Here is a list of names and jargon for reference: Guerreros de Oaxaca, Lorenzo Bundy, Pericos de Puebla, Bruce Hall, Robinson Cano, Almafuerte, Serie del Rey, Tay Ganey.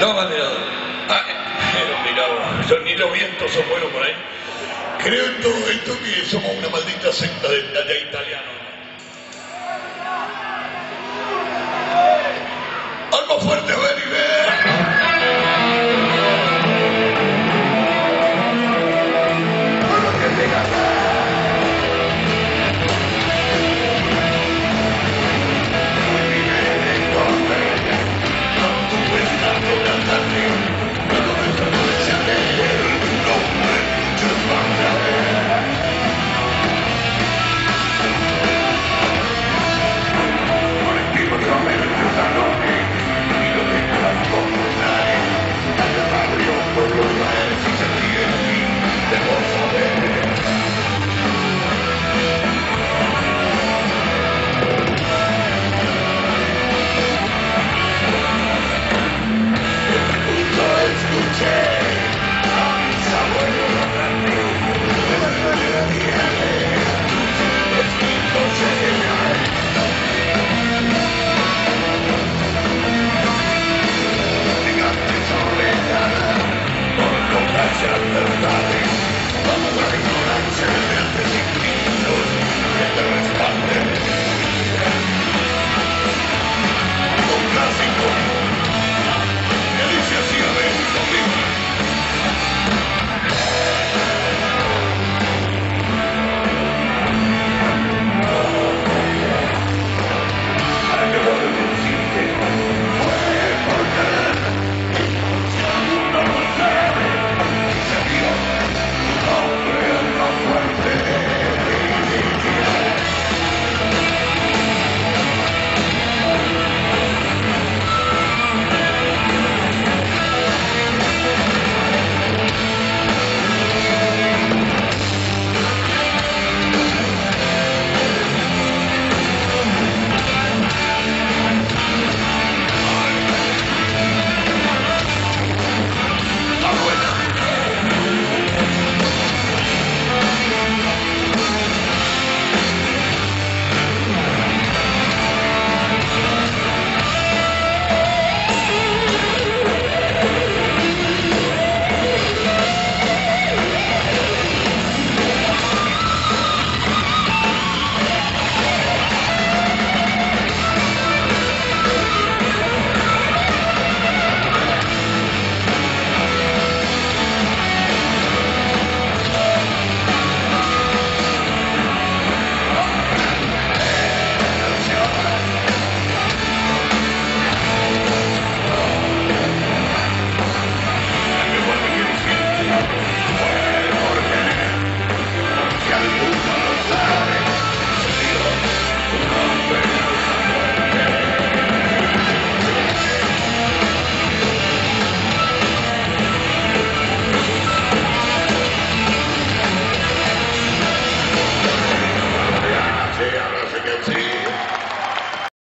No, Banderado. Ah, pero mirá vos, yo ni los vientos son buenos por ahí. Creo en todo esto que somos una maldita secta de allá italiano. Almafuerte, ven y ven. Thank you.